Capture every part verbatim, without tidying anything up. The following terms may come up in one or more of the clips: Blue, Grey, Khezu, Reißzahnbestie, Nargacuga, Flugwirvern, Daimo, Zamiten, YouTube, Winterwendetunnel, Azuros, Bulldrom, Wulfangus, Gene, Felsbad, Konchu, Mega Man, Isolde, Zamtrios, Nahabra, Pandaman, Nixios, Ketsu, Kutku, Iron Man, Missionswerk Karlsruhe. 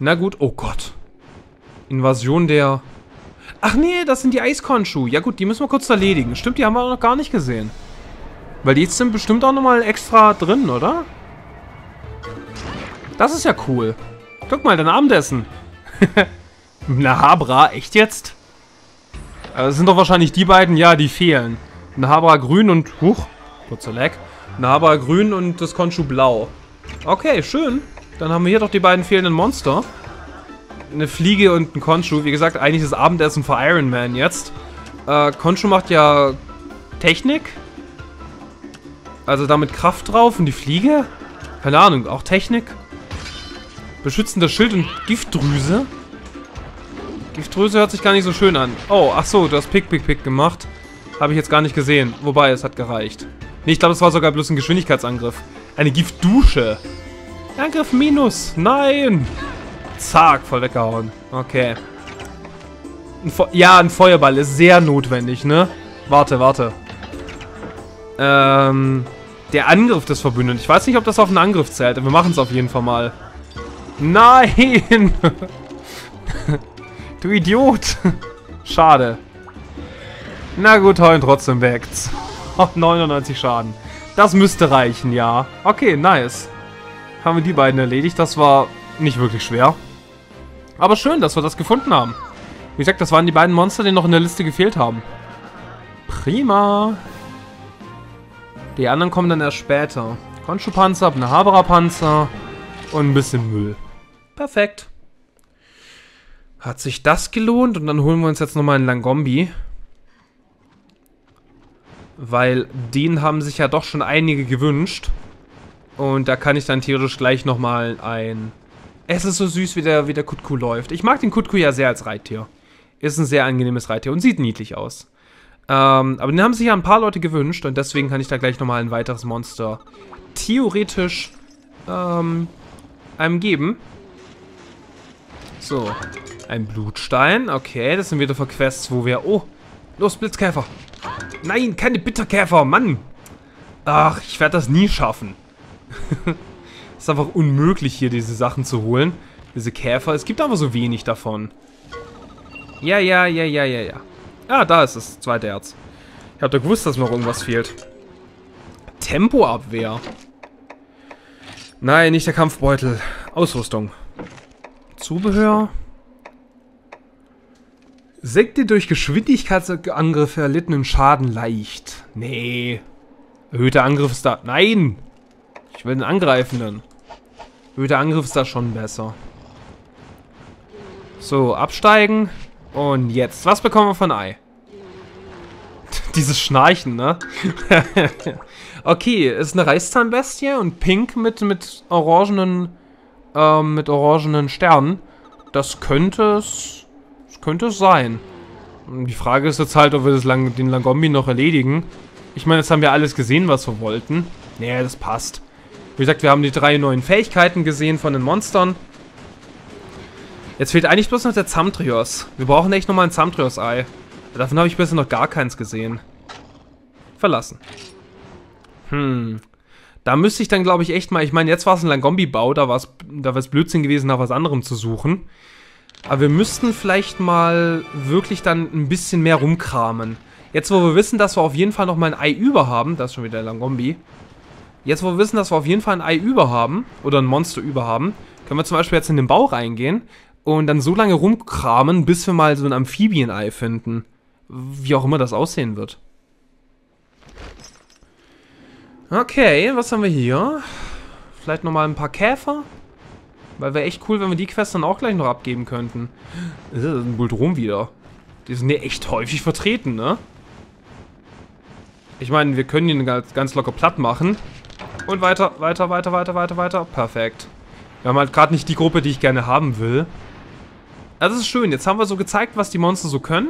Na gut, oh Gott. Invasion der... Ach nee, das sind die Eiskonchu. Ja gut, die müssen wir kurz erledigen. Stimmt, die haben wir auch noch gar nicht gesehen. Weil die sind bestimmt auch nochmal extra drin, oder? Das ist ja cool. Guck mal, dein Abendessen. Nahabra, echt jetzt? Das sind doch wahrscheinlich die beiden, ja, die fehlen. Nahabra grün und... Huch, kurzer Lag. Nahabra grün und das Konchu blau. Okay, schön. Dann haben wir hier doch die beiden fehlenden Monster. Eine Fliege und ein Konchu. Wie gesagt, eigentlich das Abendessen für Iron Man jetzt. Äh, Konchu macht ja Technik. Also damit Kraft drauf. Und die Fliege? Keine Ahnung, auch Technik. Beschützendes Schild und Giftdrüse. Giftdrüse hört sich gar nicht so schön an. Oh, ach so, du hast Pick, Pick, Pick gemacht. Habe ich jetzt gar nicht gesehen. Wobei, es hat gereicht. Nee, ich glaube, es war sogar bloß ein Geschwindigkeitsangriff. Eine Giftdusche. Angriff minus. Nein. Zack, voll weggehauen. Okay. Ein ja, ein Feuerball ist sehr notwendig, ne? Warte, warte. Ähm, der Angriff des Verbündeten. Ich weiß nicht, ob das auf einen Angriff zählt, aber wir machen es auf jeden Fall mal. Nein! Du Idiot! Schade. Na gut, heulen trotzdem weg. Oh, neunundneunzig Schaden. Das müsste reichen, ja. Okay, nice. Haben wir die beiden erledigt. Das war... nicht wirklich schwer. Aber schön, dass wir das gefunden haben. Wie gesagt, das waren die beiden Monster, die noch in der Liste gefehlt haben. Prima. Die anderen kommen dann erst später. Konchu-Panzer, Nahabra-Panzer und ein bisschen Müll. Perfekt. Hat sich das gelohnt? Und dann holen wir uns jetzt nochmal einen Langombi. Weil den haben sich ja doch schon einige gewünscht. Und da kann ich dann theoretisch gleich nochmal ein... Es ist so süß, wie der, wie der Kutku läuft. Ich mag den Kutku ja sehr als Reittier. Ist ein sehr angenehmes Reittier und sieht niedlich aus. Ähm, aber den haben sich ja ein paar Leute gewünscht. Und deswegen kann ich da gleich nochmal ein weiteres Monster theoretisch ähm, einem geben. So, ein Blutstein. Okay, das sind wieder für Quests, wo wir... Oh, los Blitzkäfer. Nein, keine Bitterkäfer, Mann. Ach, ich werde das nie schaffen. Ist einfach unmöglich, hier diese Sachen zu holen. Diese Käfer. Es gibt aber so wenig davon. Ja, ja, ja, ja, ja, ja. Ah, da ist das zweite Herz. Ich hab doch gewusst, dass noch irgendwas fehlt. Tempoabwehr. Nein, nicht der Kampfbeutel. Ausrüstung. Zubehör. Senkt die durch Geschwindigkeitsangriffe erlittenen Schaden leicht. Nee. Erhöhter Angriff ist da. Nein! Ich will den Angreifenden. Der Angriff ist da schon besser. So, absteigen. Und jetzt. Was bekommen wir von Ei? Dieses Schnarchen, ne? Okay, ist eine Reißzahnbestie und pink mit, mit orangenen äh, mit orangenen Sternen. Das könnte es... Das könnte es sein. Die Frage ist jetzt halt, ob wir das Lang den Langombi noch erledigen. Ich meine, jetzt haben wir alles gesehen, was wir wollten. Nee, das passt. Wie gesagt, wir haben die drei neuen Fähigkeiten gesehen von den Monstern. Jetzt fehlt eigentlich bloß noch der Zamtrios. Wir brauchen echt nochmal ein Zamtrios-Ei. Davon habe ich bisher noch gar keins gesehen. Verlassen. Hm. Da müsste ich dann, glaube ich, echt mal... Ich meine, jetzt war es ein Langombi-Bau. Da war es da war es Blödsinn gewesen, nach was anderem zu suchen. Aber wir müssten vielleicht mal wirklich dann ein bisschen mehr rumkramen. Jetzt, wo wir wissen, dass wir auf jeden Fall nochmal ein Ei über haben. Das ist schon wieder der Langombi. Jetzt, wo wir wissen, dass wir auf jeden Fall ein Ei über haben, oder ein Monster über haben, können wir zum Beispiel jetzt in den Bau reingehen und dann so lange rumkramen, bis wir mal so ein Amphibien-Ei finden. Wie auch immer das aussehen wird. Okay, was haben wir hier? Vielleicht nochmal ein paar Käfer? Weil wäre echt cool, wenn wir die Quest dann auch gleich noch abgeben könnten. Das ist ein Bulldrom wieder. Die sind ja echt häufig vertreten, ne? Ich meine, wir können ihn ganz, ganz locker platt machen. Und weiter, weiter, weiter, weiter, weiter, weiter. Perfekt. Wir haben halt gerade nicht die Gruppe, die ich gerne haben will. Also das ist schön. Jetzt haben wir so gezeigt, was die Monster so können.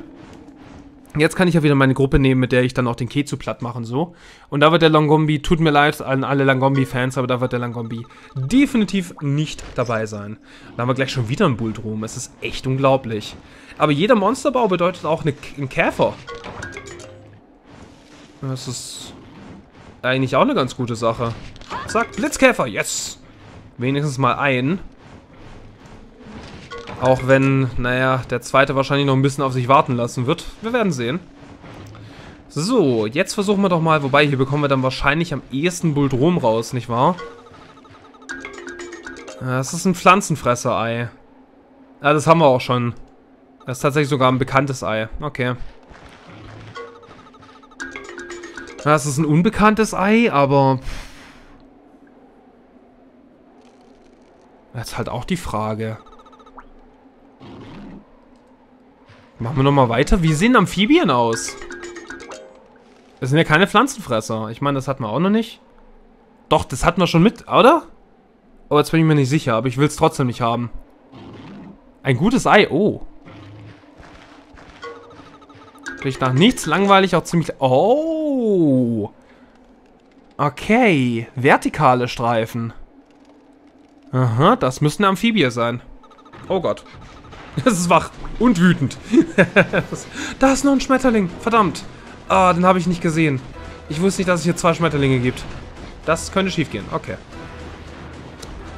Jetzt kann ich ja wieder meine Gruppe nehmen, mit der ich dann auch den Ketsu platt mache und so. Und da wird der Langombi, tut mir leid an alle Langombi-Fans, aber da wird der Langombi definitiv nicht dabei sein. Da haben wir gleich schon wieder einen Bulldrom. Es ist echt unglaublich. Aber jeder Monsterbau bedeutet auch eine, einen Käfer. Das ist eigentlich auch eine ganz gute Sache. Zack, Blitzkäfer, yes! Wenigstens mal einen. Auch wenn, naja, der zweite wahrscheinlich noch ein bisschen auf sich warten lassen wird. Wir werden sehen. So, jetzt versuchen wir doch mal, wobei hier bekommen wir dann wahrscheinlich am ehesten Bulldrom raus, nicht wahr? Das ist ein Pflanzenfresser-Ei. Ah, das haben wir auch schon. Das ist tatsächlich sogar ein bekanntes Ei. Okay. Das ist ein unbekanntes Ei, aber... Das ist halt auch die Frage. Machen wir nochmal weiter. Wie sehen Amphibien aus? Das sind ja keine Pflanzenfresser. Ich meine, das hatten wir auch noch nicht. Doch, das hatten wir schon mit, oder? Oh, jetzt bin ich mir nicht sicher, aber ich will es trotzdem nicht haben. Ein gutes Ei, oh. Riecht nach nichts, langweilig, auch ziemlich... Oh! Okay, vertikale Streifen. Aha, das müssen Amphibien sein. Oh Gott. Das ist wach und wütend. Da ist noch ein Schmetterling, verdammt. Ah, den habe ich nicht gesehen. Ich wusste nicht, dass es hier zwei Schmetterlinge gibt. Das könnte schief gehen, okay.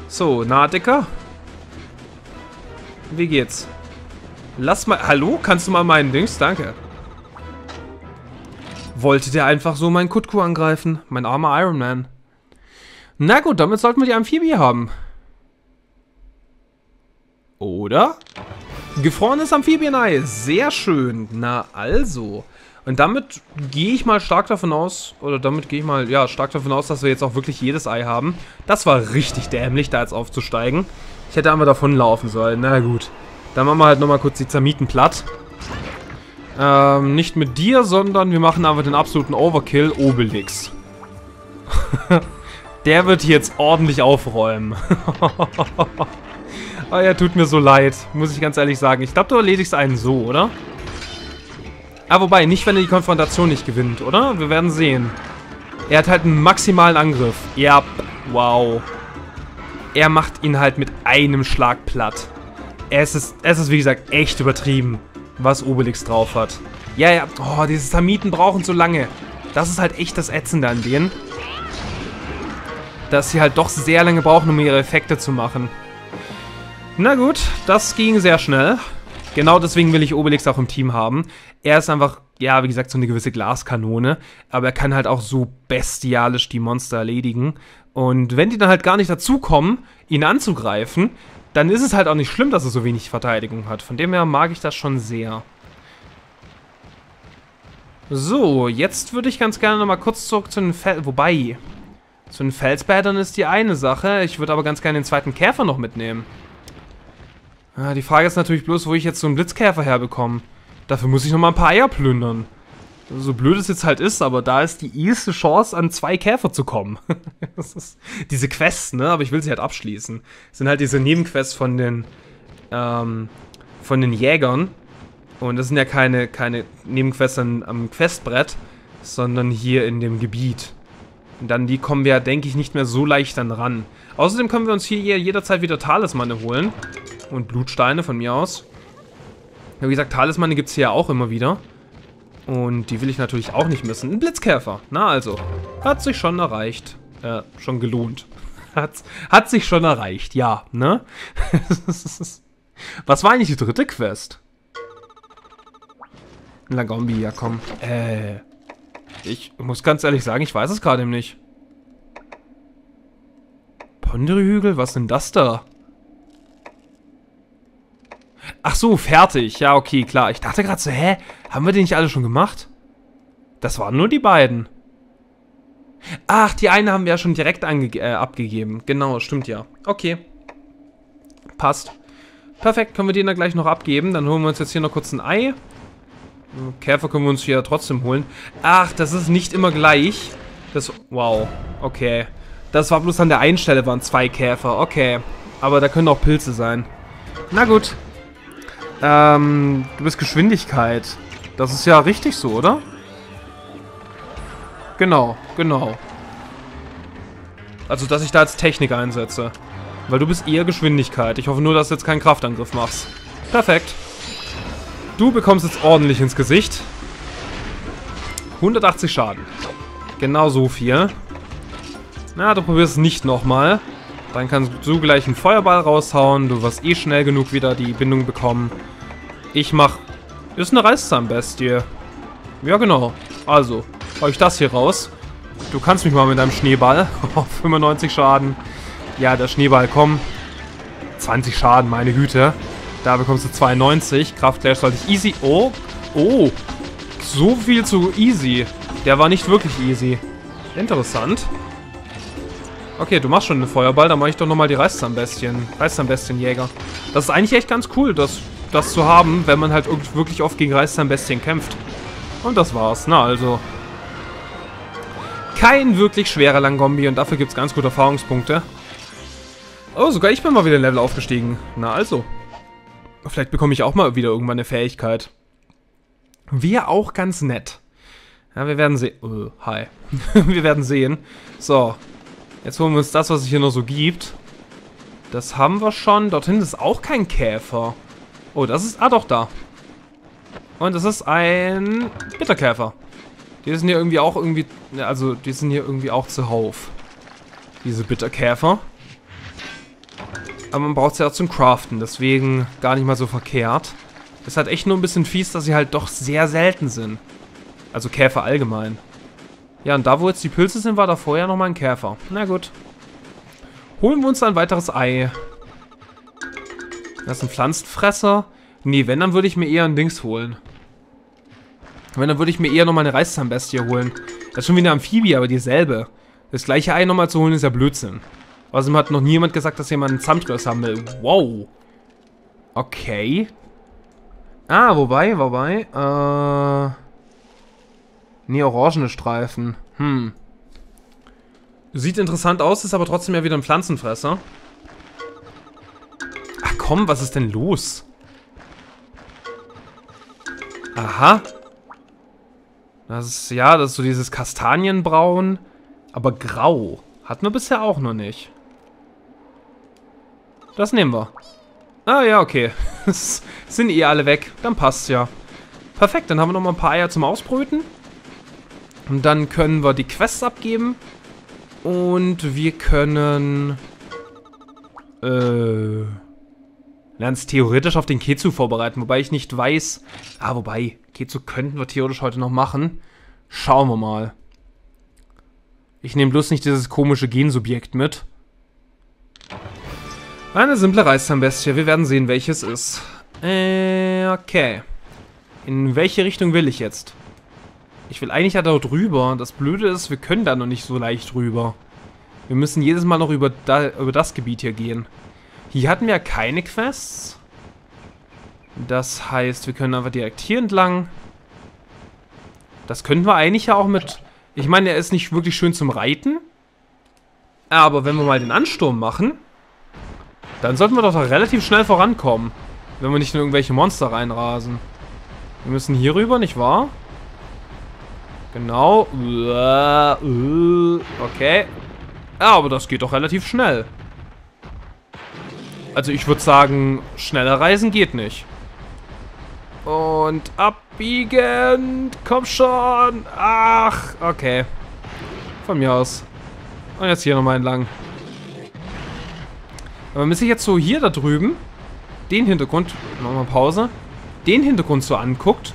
So, na, Dicker? Wie geht's? Lass mal... Hallo? Kannst du mal meinen Dings? Danke. Wollte der einfach so meinen Kutku angreifen? Mein armer Iron Man. Na gut, damit sollten wir die Amphibie haben. Oder? Gefrorenes Amphibienei. Sehr schön. Na also. Und damit gehe ich mal stark davon aus, oder damit gehe ich mal, ja, stark davon aus, dass wir jetzt auch wirklich jedes Ei haben. Das war richtig dämlich, da jetzt aufzusteigen. Ich hätte einmal davonlaufen sollen. Na gut. Dann machen wir halt nochmal kurz die Zamiten platt. Ähm, nicht mit dir, sondern wir machen aber den absoluten Overkill, Obelix. Der wird hier jetzt ordentlich aufräumen. Oh ja, tut mir so leid, muss ich ganz ehrlich sagen. Ich glaube, du erledigst einen so, oder? Ah, wobei, nicht, wenn er die Konfrontation nicht gewinnt, oder? Wir werden sehen. Er hat halt einen maximalen Angriff. Ja, wow. Er macht ihn halt mit einem Schlag platt. Es ist, es ist wie gesagt, echt übertrieben, was Obelix drauf hat. Ja, ja, oh, diese Samiten brauchen so lange. Das ist halt echt das Ätzende an denen. Dass sie halt doch sehr lange brauchen, um ihre Effekte zu machen. Na gut, das ging sehr schnell. Genau deswegen will ich Obelix auch im Team haben. Er ist einfach, ja, wie gesagt, so eine gewisse Glaskanone. Aber er kann halt auch so bestialisch die Monster erledigen. Und wenn die dann halt gar nicht dazukommen, ihn anzugreifen, dann ist es halt auch nicht schlimm, dass er so wenig Verteidigung hat. Von dem her mag ich das schon sehr. So, jetzt würde ich ganz gerne nochmal kurz zurück zu den Fel... Wobei, zu den Felsbädern ist die eine Sache. Ich würde aber ganz gerne den zweiten Käfer noch mitnehmen. Die Frage ist natürlich bloß, wo ich jetzt so einen Blitzkäfer herbekomme. Dafür muss ich nochmal ein paar Eier plündern. So blöd es jetzt halt ist, aber da ist die erste Chance, an zwei Käfer zu kommen. Das ist diese Quests, ne? Aber ich will sie halt abschließen. Das sind halt diese Nebenquests von den, ähm, von den Jägern. Und das sind ja keine, keine Nebenquests am Questbrett, sondern hier in dem Gebiet. Und dann die kommen wir, denke ich, nicht mehr so leicht dann ran. Außerdem können wir uns hier jederzeit wieder Talismane holen. Und Blutsteine von mir aus. Wie gesagt, Talismane gibt es hier ja auch immer wieder. Und die will ich natürlich auch nicht missen. Ein Blitzkäfer. Na also. Hat sich schon erreicht. Äh, schon gelohnt. Hat, hat sich schon erreicht, ja, ne? Was war eigentlich die dritte Quest? Langombi, ja komm. Äh. Ich muss ganz ehrlich sagen, ich weiß es gerade eben nicht. Ponderhügel, was denn das da? Ach so, fertig. Ja, okay, klar. Ich dachte gerade so, hä? Haben wir den nicht alle schon gemacht? Das waren nur die beiden. Ach, die eine haben wir ja schon direkt äh, abgegeben. Genau, stimmt ja. Okay. Passt. Perfekt, können wir den da gleich noch abgeben. Dann holen wir uns jetzt hier noch kurz ein Ei. Käfer können wir uns hier trotzdem holen. Ach, das ist nicht immer gleich. Das, wow, okay. Das war bloß an der einen Stelle waren zwei Käfer. Okay, aber da können auch Pilze sein. Na gut. Ähm, du bist Geschwindigkeit. Das ist ja richtig so, oder? Genau, genau. Also, dass ich da als Technik einsetze. Weil du bist eher Geschwindigkeit. Ich hoffe nur, dass du jetzt keinen Kraftangriff machst. Perfekt. Du bekommst jetzt ordentlich ins Gesicht. hundertachtzig Schaden. Genau so viel. Na, du probierst es nicht nochmal. Dann kannst du gleich einen Feuerball raushauen. Du wirst eh schnell genug wieder die Bindung bekommen. Ich mach... Ist eine Reißzahnbestie. Ja, genau. Also, hau ich das hier raus. Du kannst mich mal mit deinem Schneeball. fünfundneunzig Schaden. Ja, der Schneeball, komm. zwanzig Schaden, meine Güte. Da bekommst du zweiundneunzig. Kraftclash sollte ich easy... Oh, oh. So viel zu easy. Der war nicht wirklich easy. Interessant. Okay, du machst schon einen Feuerball. Dann mache ich doch nochmal die Reißzahnbestien. Reißzahnbestienjäger. Das ist eigentlich echt ganz cool, das, das zu haben, wenn man halt wirklich oft gegen Reißzahnbestien kämpft. Und das war's. Na, also... Kein wirklich schwerer Langombi und dafür gibt es ganz gute Erfahrungspunkte. Oh, sogar ich bin mal wieder Level aufgestiegen. Na also. Vielleicht bekomme ich auch mal wieder irgendwann eine Fähigkeit. Wäre auch ganz nett. Ja, wir werden sehen. Oh, hi. Wir werden sehen. So. Jetzt holen wir uns das, was es hier noch so gibt. Das haben wir schon. Dort hinten ist auch kein Käfer. Oh, das ist... Ah, doch, da. Und das ist ein... Bitterkäfer. Die sind hier irgendwie auch irgendwie... Also, die sind hier irgendwie auch zuhauf. Diese Bitterkäfer. Aber man braucht sie ja auch zum Craften, deswegen gar nicht mal so verkehrt. Ist halt echt nur ein bisschen fies, dass sie halt doch sehr selten sind. Also Käfer allgemein. Ja, und da wo jetzt die Pilze sind, war da vorher nochmal ein Käfer. Na gut. Holen wir uns ein weiteres Ei. Das ist ein Pflanzenfresser. Nee, wenn, dann würde ich mir eher ein Dings holen. Wenn, dann würde ich mir eher nochmal eine Reißzahnbestie holen. Das ist schon wie eine Amphibie, aber dieselbe. Das gleiche Ei nochmal zu holen, ist ja Blödsinn. Außerdem hat noch niemand gesagt, dass jemand einen Zamtrios haben will. Wow. Okay. Ah, wobei, wobei. Äh. Nee, orangene Streifen. Hm. Sieht interessant aus, ist aber trotzdem ja wieder ein Pflanzenfresser. Ach komm, was ist denn los? Aha. Das ist, ja, das ist so dieses Kastanienbraun, aber grau. Hatten wir bisher auch noch nicht. Das nehmen wir. Ah ja, okay. Sind eh alle weg. Dann passt's ja. Perfekt, dann haben wir noch mal ein paar Eier zum Ausbrüten. Und dann können wir die Quests abgeben. Und wir können... Äh... Lern's theoretisch auf den Ketsu vorbereiten, wobei ich nicht weiß... Ah, wobei, Ketsu könnten wir theoretisch heute noch machen. Schauen wir mal. Ich nehme bloß nicht dieses komische Gensubjekt mit. Eine simple Reißzahnbestie. Wir werden sehen, welches ist. Äh, okay. In welche Richtung will ich jetzt? Ich will eigentlich ja da drüber. Das Blöde ist, wir können da noch nicht so leicht rüber. Wir müssen jedes Mal noch über, da, über das Gebiet hier gehen. Hier hatten wir ja keine Quests. Das heißt, wir können einfach direkt hier entlang. Das könnten wir eigentlich ja auch mit... Ich meine, er ist nicht wirklich schön zum Reiten. Aber wenn wir mal den Ansturm machen, dann sollten wir doch da relativ schnell vorankommen. Wenn wir nicht in irgendwelche Monster reinrasen. Wir müssen hier rüber, nicht wahr? Genau. Okay. Aber das geht doch relativ schnell. Also ich würde sagen, schneller reisen geht nicht. Und abbiegen. Komm schon. Ach, okay. Von mir aus. Und jetzt hier nochmal entlang. Aber müsste ich jetzt so hier da drüben den Hintergrund, nochmal Pause, den Hintergrund so anguckt,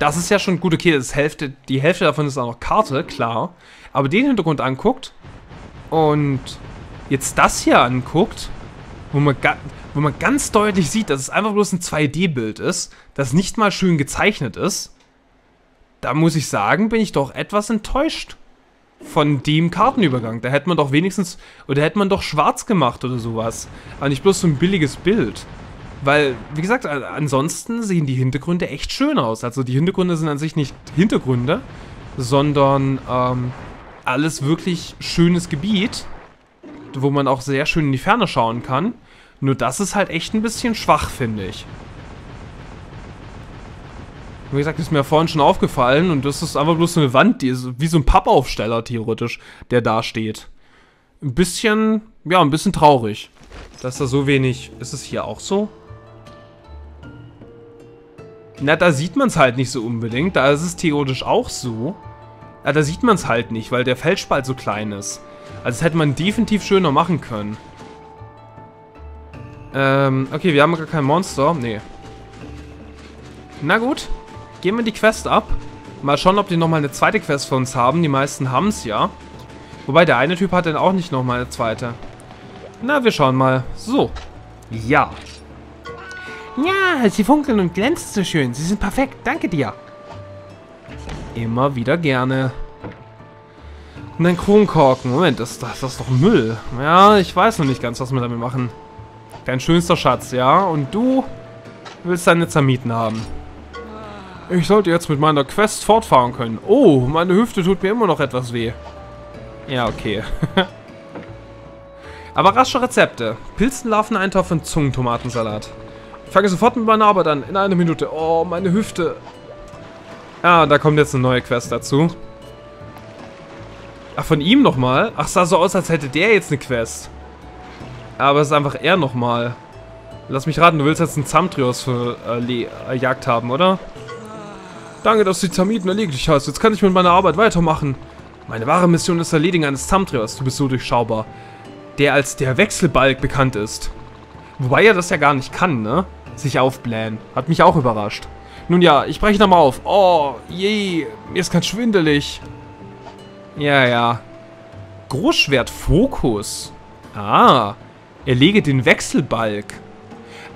das ist ja schon gut, okay, das ist Hälfte, die Hälfte davon ist auch noch Karte, klar. Aber den Hintergrund anguckt und jetzt das hier anguckt, wo man gar... Wo man ganz deutlich sieht, dass es einfach bloß ein zwei D-Bild ist, das nicht mal schön gezeichnet ist. Da muss ich sagen, bin ich doch etwas enttäuscht von dem Kartenübergang. Da hätte man doch wenigstens, oder hätte man doch schwarz gemacht oder sowas. Aber nicht bloß so ein billiges Bild. Weil, wie gesagt, ansonsten sehen die Hintergründe echt schön aus. Also die Hintergründe sind an sich nicht Hintergründe, sondern ähm, alles wirklich schönes Gebiet, wo man auch sehr schön in die Ferne schauen kann. Nur das ist halt echt ein bisschen schwach, finde ich. Wie gesagt, ist mir ja vorhin schon aufgefallen und das ist einfach bloß so eine Wand, die ist wie so ein Pappaufsteller theoretisch, der da steht. Ein bisschen, ja, ein bisschen traurig, dass da so wenig... Ist es hier auch so? Na, da sieht man es halt nicht so unbedingt, da ist es theoretisch auch so. Na, da sieht man es halt nicht, weil der Felsspalt so klein ist. Also das hätte man definitiv schöner machen können. Ähm, okay, wir haben gar kein Monster. Nee. Na gut. Gehen wir die Quest ab. Mal schauen, ob die nochmal eine zweite Quest für uns haben. Die meisten haben es ja. Wobei, der eine Typ hat dann auch nicht nochmal eine zweite. Na, wir schauen mal. So. Ja. Ja, sie funkeln und glänzen so schön. Sie sind perfekt. Danke dir. Immer wieder gerne. Und ein Kronkorken. Moment, das, das, das ist doch Müll. Ja, ich weiß noch nicht ganz, was wir damit machen. Dein schönster Schatz, ja. Und du willst deine Zamiten haben. Ich sollte jetzt mit meiner Quest fortfahren können. Oh, meine Hüfte tut mir immer noch etwas weh. Ja, okay. Aber rasche Rezepte. Pilzenlarven-Eintopf und Zungentomatensalat. Ich fange sofort mit meiner Arbeit an. In einer Minute. Oh, meine Hüfte. Ah, da kommt jetzt eine neue Quest dazu. Ach, von ihm nochmal? Ach, sah so aus, als hätte der jetzt eine Quest. Aber es ist einfach er nochmal. Lass mich raten, du willst jetzt einen Zamtrios für äh, äh, Jagd haben, oder? Danke, dass du die Zamiten erledigt hast. Jetzt kann ich mit meiner Arbeit weitermachen. Meine wahre Mission ist Erledigen eines Zamtrios. Du bist so durchschaubar. Der als der Wechselbalg bekannt ist. Wobei er das ja gar nicht kann, ne? Sich aufblähen. Hat mich auch überrascht. Nun ja, ich breche nochmal auf. Oh, je. Mir ist ganz schwindelig. Ja, ja. Großschwertfokus. Ah. Erlege den Wechselbalg.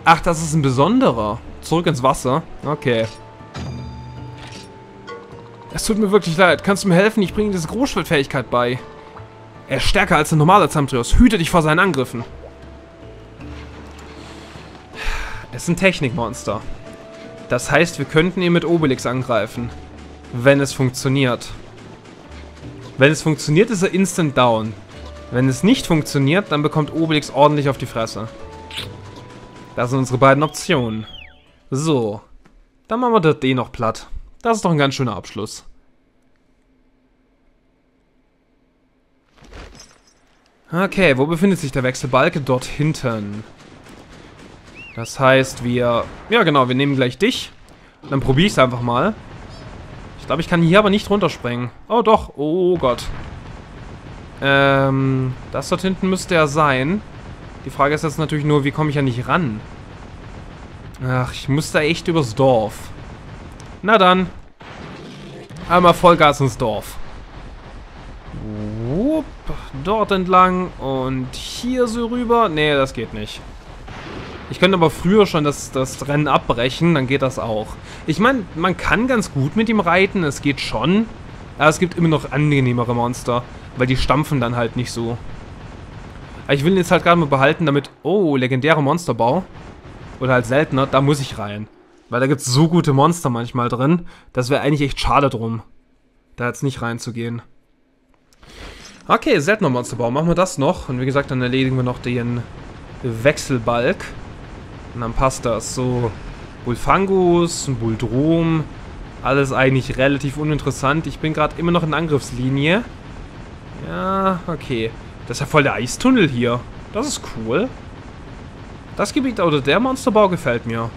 Ach, das ist ein besonderer. Zurück ins Wasser. Okay. Es tut mir wirklich leid. Kannst du mir helfen? Ich bringe diese Großschwertfähigkeit bei. Er ist stärker als ein normaler Zamtrios. Hüte dich vor seinen Angriffen. Es ist ein Technikmonster. Das heißt, wir könnten ihn mit Obelix angreifen. Wenn es funktioniert. Wenn es funktioniert, ist er instant down. Wenn es nicht funktioniert, dann bekommt Obelix ordentlich auf die Fresse. Das sind unsere beiden Optionen. So. Dann machen wir das D noch platt. Das ist doch ein ganz schöner Abschluss. Okay, wo befindet sich der Wechselbalg? Dort hinten. Das heißt, wir... Ja genau, wir nehmen gleich dich. Dann probiere ich es einfach mal. Ich glaube, ich kann hier aber nicht runterspringen. Oh doch, oh Gott. Ähm, das dort hinten müsste er sein. Die Frage ist jetzt natürlich nur, wie komme ich ja nicht ran? Ach, ich muss da echt übers Dorf. Na dann. Einmal Vollgas ins Dorf. Wupp, dort entlang und hier so rüber. Nee, das geht nicht. Ich könnte aber früher schon das, das Rennen abbrechen, dann geht das auch. Ich meine, man kann ganz gut mit ihm reiten, es geht schon. Aber es gibt immer noch angenehmere Monster, weil die stampfen dann halt nicht so. Aber ich will ihn jetzt halt gerade mal behalten, damit... Oh, legendäre Monsterbau. Oder halt seltener, da muss ich rein. Weil da gibt es so gute Monster manchmal drin. Das wäre eigentlich echt schade drum, da jetzt nicht reinzugehen. Okay, seltener Monsterbau. Machen wir das noch. Und wie gesagt, dann erledigen wir noch den Wechselbalg. Und dann passt das. So, Wulfangus, Bulldrom. Alles eigentlich relativ uninteressant. Ich bin gerade immer noch in Angriffslinie. Ja, okay. Das ist ja voll der Eistunnel hier. Das ist cool. Das Gebiet oder der Monsterbau gefällt mir.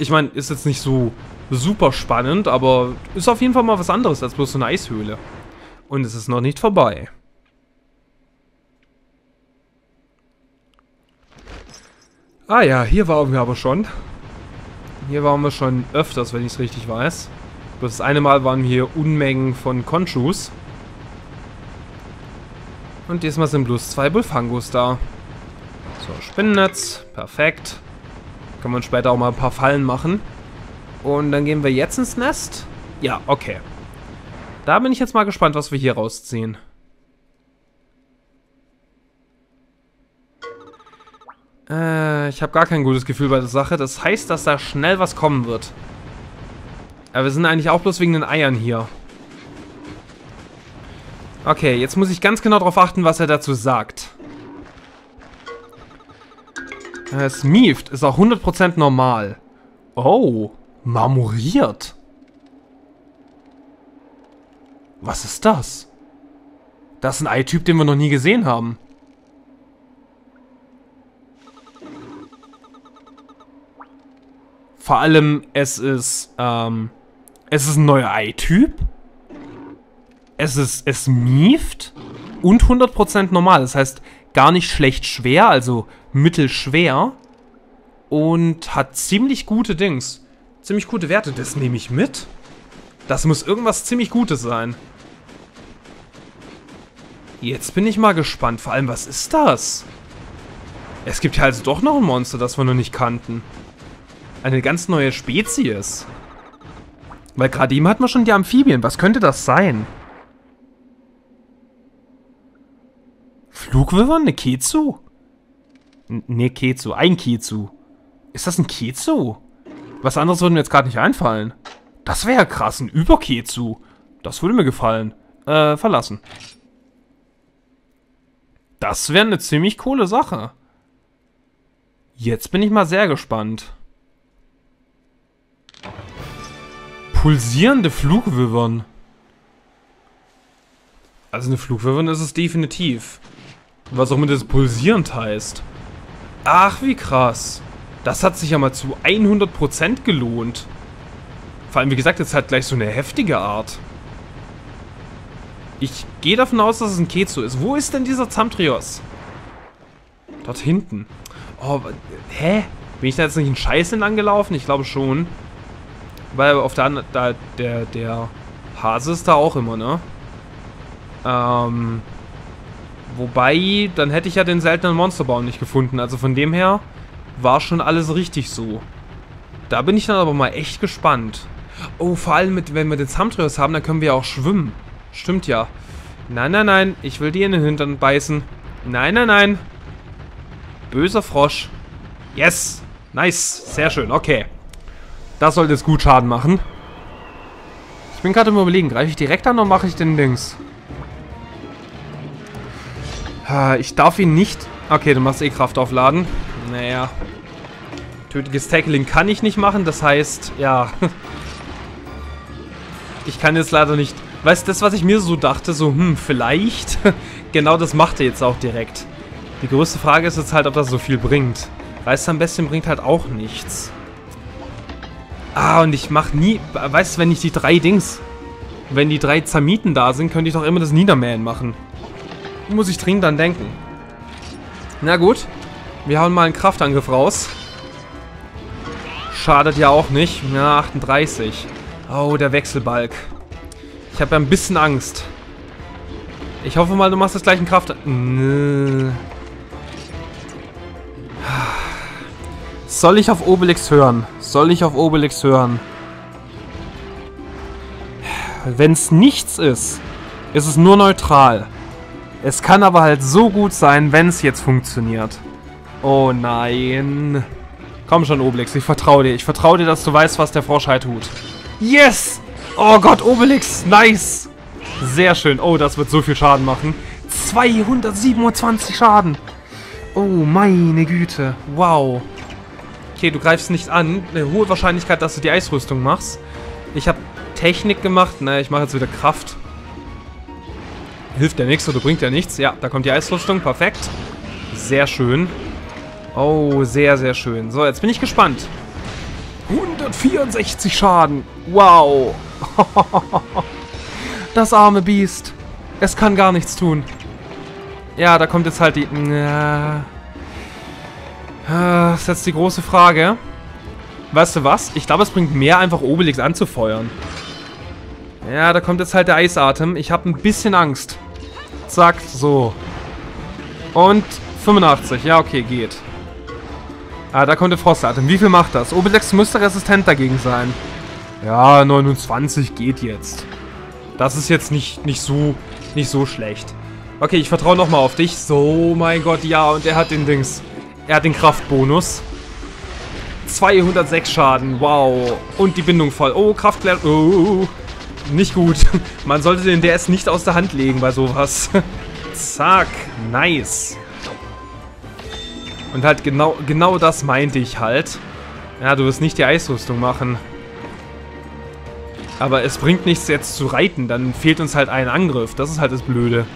Ich meine, ist jetzt nicht so super spannend, aber ist auf jeden Fall mal was anderes als bloß so eine Eishöhle. Und es ist noch nicht vorbei. Ah ja, hier waren wir aber schon. Hier waren wir schon öfters, wenn ich es richtig weiß. Das eine Mal waren wir hier Unmengen von Konchus. Und diesmal sind bloß zwei Wulfangus da. So, Spinnennetz. Perfekt. Kann man später auch mal ein paar Fallen machen. Und dann gehen wir jetzt ins Nest. Ja, okay. Da bin ich jetzt mal gespannt, was wir hier rausziehen. Äh, ich habe gar kein gutes Gefühl bei der Sache. Das heißt, dass da schnell was kommen wird. Aber wir sind eigentlich auch bloß wegen den Eiern hier. Okay, jetzt muss ich ganz genau darauf achten, was er dazu sagt. Es mieft, ist auch hundert Prozent normal. Oh, marmoriert. Was ist das? Das ist ein Ei-Typ, den wir noch nie gesehen haben. Vor allem, es ist, ähm, es ist ein neuer Ei-Typ. Es ist, es mieft und hundert Prozent normal. Das heißt, gar nicht schlecht schwer, also mittelschwer. Und hat ziemlich gute Dings. Ziemlich gute Werte. Das nehme ich mit. Das muss irgendwas ziemlich Gutes sein. Jetzt bin ich mal gespannt. Vor allem, was ist das? Es gibt ja also doch noch ein Monster, das wir noch nicht kannten. Eine ganz neue Spezies. Weil gerade eben hatten wir schon die Amphibien. Was könnte das sein? Flugwirvern? Eine Ketsu? Ne, Ketsu. Ein Ketsu. Ist das ein Ketsu? Was anderes würde mir jetzt gerade nicht einfallen. Das wäre ja krass. Ein Über-Ketsu. Das würde mir gefallen. Äh, verlassen. Das wäre eine ziemlich coole Sache. Jetzt bin ich mal sehr gespannt. Pulsierende Flugwirvern. Also eine Flugwirvern ist es definitiv. Was auch mit das pulsierend heißt. Ach, wie krass. Das hat sich ja mal zu hundert Prozent gelohnt. Vor allem, wie gesagt, jetzt halt gleich so eine heftige Art. Ich gehe davon aus, dass es ein Ketsu ist. Wo ist denn dieser Zamtrios? Dort hinten. Oh, hä? Bin ich da jetzt nicht in Scheiß angelaufen? Ich glaube schon. Weil auf der anderen... Da, der, der Hase ist da auch immer, ne? Ähm... Wobei, dann hätte ich ja den seltenen Monsterbaum nicht gefunden. Also von dem her war schon alles richtig so. Da bin ich dann aber mal echt gespannt. Oh, vor allem, mit, wenn wir den Zamtrios haben, dann können wir ja auch schwimmen. Stimmt ja. Nein, nein, nein. Ich will dir in den Hintern beißen. Nein, nein, nein. Böser Frosch. Yes. Nice. Sehr schön. Okay. Das sollte jetzt gut Schaden machen. Ich bin gerade im Überlegen. Greife ich direkt an oder mache ich den Dings? Ich darf ihn nicht... Okay, du machst eh Kraft aufladen. Naja. Tödliches Tackling kann ich nicht machen. Das heißt, ja. Ich kann jetzt leider nicht... Weißt du, das, was ich mir so dachte, so, hm, vielleicht? Genau das macht er jetzt auch direkt. Die größte Frage ist jetzt halt, ob das so viel bringt. Reißzahnbestie bringt halt auch nichts. Ah, und ich mach nie... Weißt du, wenn ich die drei Dings... Wenn die drei Zamiten da sind, könnte ich doch immer das Niedermähen machen. Muss ich dringend dann denken. Na gut. Wir hauen mal einen Kraftangriff raus. Schadet ja auch nicht. Ja, achtunddreißig. Oh, der Wechselbalg. Ich habe ja ein bisschen Angst. Ich hoffe mal, du machst das gleich einen Kraftangriff. Nö. Soll ich auf Obelix hören? Soll ich auf Obelix hören? Wenn es nichts ist, ist es nur neutral. Es kann aber halt so gut sein, wenn es jetzt funktioniert. Oh nein. Komm schon, Obelix, ich vertraue dir. Ich vertraue dir, dass du weißt, was der Frosch halt tut. Yes! Oh Gott, Obelix, nice! Sehr schön. Oh, das wird so viel Schaden machen. zweihundertsiebenundzwanzig Schaden. Oh, meine Güte. Wow. Okay, du greifst nicht an. Eine hohe Wahrscheinlichkeit, dass du die Eisrüstung machst. Ich habe Technik gemacht. Naja, ich mache jetzt wieder Kraft. Hilft ja nichts oder bringt ja nichts. Ja, da kommt die Eisrüstung. Perfekt. Sehr schön. Oh, sehr, sehr schön. So, jetzt bin ich gespannt. hundertvierundsechzig Schaden. Wow. Das arme Biest. Es kann gar nichts tun. Ja, da kommt jetzt halt die... Das ist jetzt die große Frage. Weißt du was? Ich glaube, es bringt mehr, einfach Obelix anzufeuern. Ja, da kommt jetzt halt der Eisatem. Ich habe ein bisschen Angst. Zack, so. Und fünfundachtzig. Ja, okay, geht. Ah, da kommt der Frostatem. Wie viel macht das? Obelix müsste resistent dagegen sein. Ja, neunundzwanzig geht jetzt. Das ist jetzt nicht, nicht, so, nicht so schlecht. Okay, ich vertraue nochmal auf dich. So, mein Gott, ja. Und er hat den Dings. Er hat den Kraftbonus. zweihundertsechs Schaden. Wow. Und die Bindung voll. Oh, Kraftklär... Oh. Nicht gut. Man sollte den D S nicht aus der Hand legen bei sowas. Zack. Nice. Und halt genau, genau das meinte ich halt. Ja, du wirst nicht die Eisrüstung machen. Aber es bringt nichts, jetzt zu reiten. Dann fehlt uns halt ein Angriff. Das ist halt das Blöde.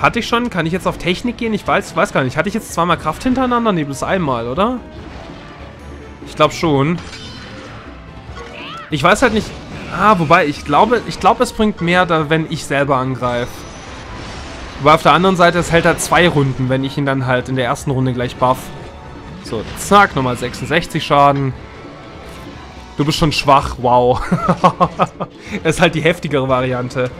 Hatte ich schon? Kann ich jetzt auf Technik gehen? Ich weiß, weiß gar nicht. Hatte ich jetzt zweimal Kraft hintereinander? Nee, bloß einmal, oder? Ich glaube schon. Ich weiß halt nicht... Ah, wobei, ich glaube, ich glaube, es bringt mehr, da, wenn ich selber angreife. Aber auf der anderen Seite, es hält er zwei Runden, wenn ich ihn dann halt in der ersten Runde gleich buff. So, zack, nochmal sechsundsechzig Schaden. Du bist schon schwach, wow. Das ist halt die heftigere Variante.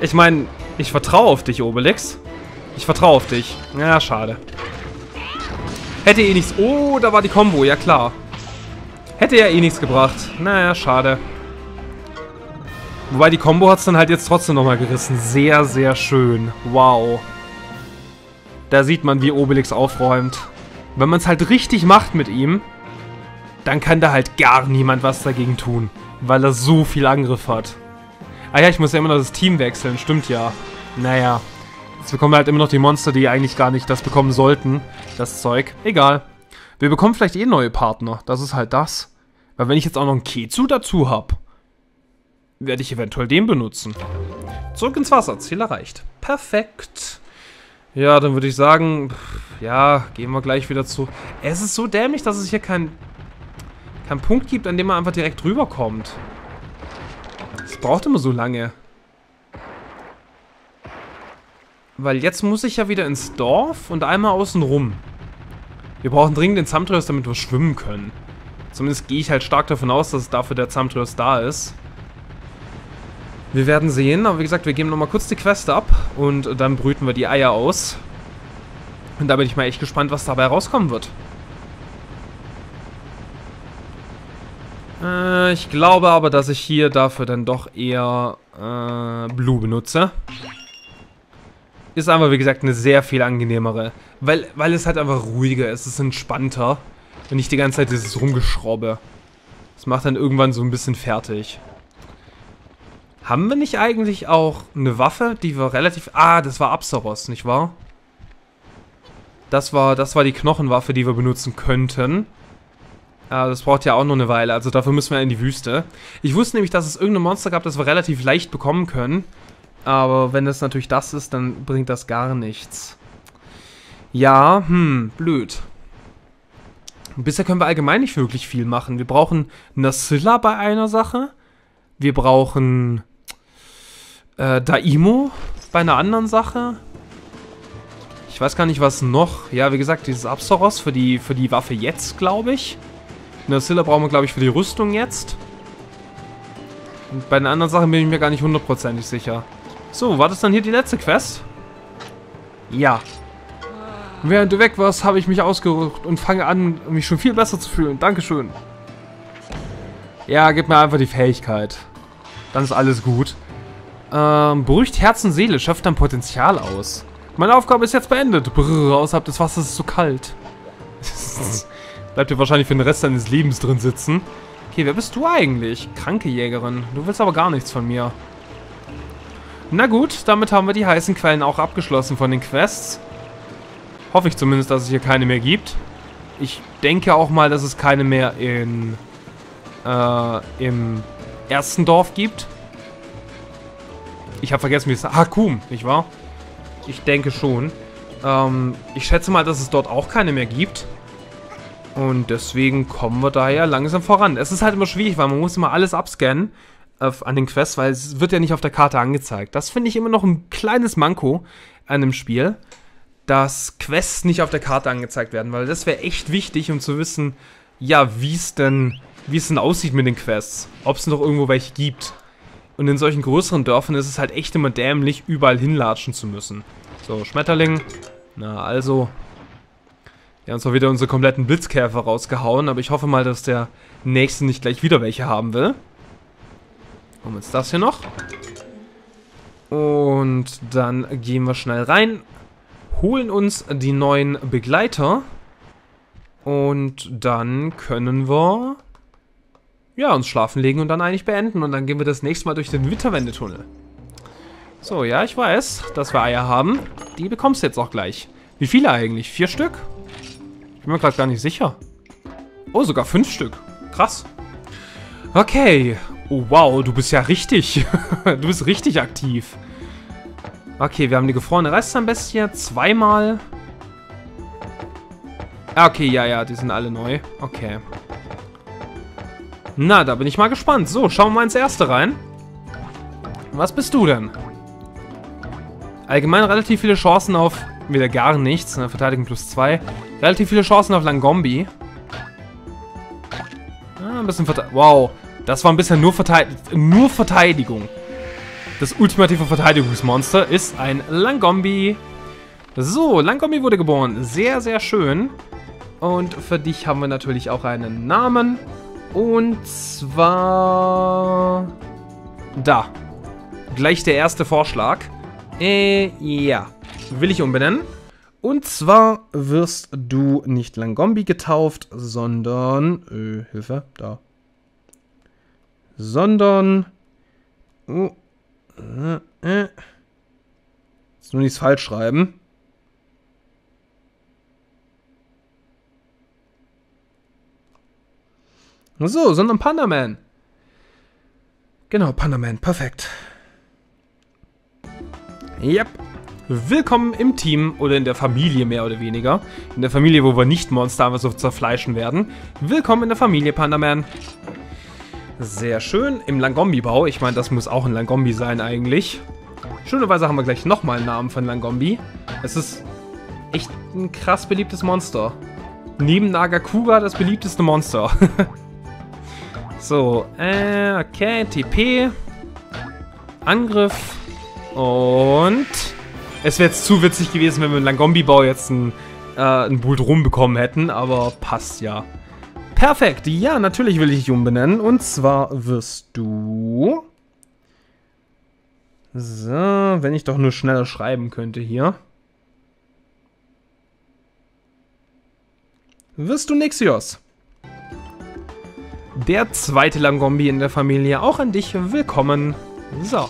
Ich meine, ich vertraue auf dich, Obelix. Ich vertraue auf dich. Ja, schade. Hätte eh nichts... Oh, da war die Kombo, ja klar. Hätte ja eh nichts gebracht. Naja, schade. Wobei die Kombo hat es dann halt jetzt trotzdem nochmal gerissen. Sehr, sehr schön. Wow. Da sieht man, wie Obelix aufräumt. Wenn man es halt richtig macht mit ihm, dann kann da halt gar niemand was dagegen tun. Weil er so viel Angriff hat. Ah ja, ich muss ja immer noch das Team wechseln. Stimmt ja. Naja. Jetzt bekommen wir halt immer noch die Monster, die eigentlich gar nicht das bekommen sollten. Das Zeug. Egal. Wir bekommen vielleicht eh neue Partner. Das ist halt das. Weil wenn ich jetzt auch noch einen Ketsu dazu habe, werde ich eventuell den benutzen. Zurück ins Wasser. Ziel erreicht. Perfekt. Ja, dann würde ich sagen, pff, ja, gehen wir gleich wieder zu... Es ist so dämlich, dass es hier keinen kein Punkt gibt, an dem man einfach direkt rüberkommt. Es braucht immer so lange. Weil jetzt muss ich ja wieder ins Dorf und einmal außen rum. Wir brauchen dringend den Zamtrios, damit wir schwimmen können. Zumindest gehe ich halt stark davon aus, dass dafür der Zamtrios da ist. Wir werden sehen, aber wie gesagt, wir geben nochmal kurz die Quest ab und dann brüten wir die Eier aus. Und da bin ich mal echt gespannt, was dabei rauskommen wird. Äh, ich glaube aber, dass ich hier dafür dann doch eher äh, Blue benutze. Ist einfach, wie gesagt, eine sehr viel angenehmere. Weil, weil es halt einfach ruhiger ist, es ist entspannter. Und nicht die ganze Zeit dieses Rumgeschrobbe. Das macht dann irgendwann so ein bisschen fertig. Haben wir nicht eigentlich auch eine Waffe, die wir relativ... Ah, das war Azuros, nicht wahr? Das war, das war die Knochenwaffe, die wir benutzen könnten. Ah, das braucht ja auch noch eine Weile, also dafür müssen wir in die Wüste. Ich wusste nämlich, dass es irgendein Monster gab, das wir relativ leicht bekommen können. Aber wenn das natürlich das ist, dann bringt das gar nichts. Ja, hm, blöd. Bisher können wir allgemein nicht wirklich viel machen. Wir brauchen Nerscylla bei einer Sache. Wir brauchen... Äh, Daimo bei einer anderen Sache. Ich weiß gar nicht, was noch. Ja, wie gesagt, dieses Azuros für die, für die Waffe jetzt, glaube ich. Nerscylla brauchen wir, glaube ich, für die Rüstung jetzt. Und bei den anderen Sachen bin ich mir gar nicht hundertprozentig sicher. So, war das dann hier die letzte Quest? Ja. Während du weg warst, habe ich mich ausgeruht und fange an, mich schon viel besser zu fühlen. Dankeschön. Ja, gib mir einfach die Fähigkeit. Dann ist alles gut. Ähm, beruhigt Herz und Seele, schöpft dann Potenzial aus. Meine Aufgabe ist jetzt beendet. Brrr, außerhalb des Wassers ist es so kalt. Bleibt ihr wahrscheinlich für den Rest deines Lebens drin sitzen. Okay, wer bist du eigentlich? Kranke Jägerin. Du willst aber gar nichts von mir. Na gut, damit haben wir die heißen Quellen auch abgeschlossen von den Quests. Hoffe ich zumindest, dass es hier keine mehr gibt. Ich denke auch mal, dass es keine mehr in... Äh, im ersten Dorf gibt. Ich habe vergessen, wie es... Hakum, nicht wahr? Ich denke schon. Ähm, ich schätze mal, dass es dort auch keine mehr gibt. Und deswegen kommen wir daher langsam voran. Es ist halt immer schwierig, weil man muss immer alles abscannen äh, an den Quests, weil es wird ja nicht auf der Karte angezeigt. Das finde ich immer noch ein kleines Manko an dem Spiel, dass Quests nicht auf der Karte angezeigt werden, weil das wäre echt wichtig, um zu wissen, ja, wie es denn... wie es denn aussieht mit den Quests, ob es noch irgendwo welche gibt. Und in solchen größeren Dörfern ist es halt echt immer dämlich, überall hinlatschen zu müssen. So, Schmetterling. Na, also. Wir haben uns mal wieder unsere kompletten Blitzkäfer rausgehauen, aber ich hoffe mal, dass der nächste nicht gleich wieder welche haben will. Haben wir jetzt das hier noch. Und dann gehen wir schnell rein, holen uns die neuen Begleiter und dann können wir... ja, uns schlafen legen und dann eigentlich beenden. Und dann gehen wir das nächste Mal durch den Winterwendetunnel. So, ja, ich weiß, dass wir Eier haben. Die bekommst du jetzt auch gleich. Wie viele eigentlich? Vier Stück? Ich bin mir gerade gar nicht sicher. Oh, sogar fünf Stück. Krass. Okay. Oh, wow, du bist ja richtig. Du bist richtig aktiv. Okay, wir haben die gefrorene Reißzahnbestie. Zweimal. Okay, ja, ja, die sind alle neu. Okay. Na, da bin ich mal gespannt. So, schauen wir mal ins erste rein. Was bist du denn? Allgemein relativ viele Chancen auf, wieder gar nichts, ne, Verteidigung plus zwei. Relativ viele Chancen auf Langombi. Ah, ein bisschen Verteidigung. Wow, das war ein bisschen nur, Verteid nur Verteidigung. Das ultimative Verteidigungsmonster ist ein Langombi. So, Langombi wurde geboren. Sehr, sehr schön. Und für dich haben wir natürlich auch einen Namen. Und zwar... Da. Gleich der erste Vorschlag. Äh, ja. Will ich umbenennen. Und zwar wirst du nicht Langombi getauft, sondern... Öh, Hilfe, da. Sondern... Oh. Äh, äh. Jetzt nur nichts falsch schreiben. So, sondern Pandaman. Genau, Pandaman, perfekt. Yep. Willkommen im Team oder in der Familie mehr oder weniger. In der Familie, wo wir nicht Monster einfach so zerfleischen werden. Willkommen in der Familie, Pandaman. Sehr schön. Im Langombi-Bau. Ich meine, das muss auch ein Langombi sein eigentlich. Schönerweise haben wir gleich nochmal einen Namen von Langombi. Es ist echt ein krass beliebtes Monster. Neben Nargacuga das beliebteste Monster. So, äh, okay, T P. Angriff. Und... Es wäre jetzt zu witzig gewesen, wenn wir im Langombi-Bau jetzt einen, äh, einen Bulldrom bekommen hätten, aber passt ja. Perfekt, ja, natürlich will ich dich umbenennen. Und zwar wirst du... So, wenn ich doch nur schneller schreiben könnte hier. Wirst du Nixios. Der zweite Langombi in der Familie, auch an dich willkommen. So.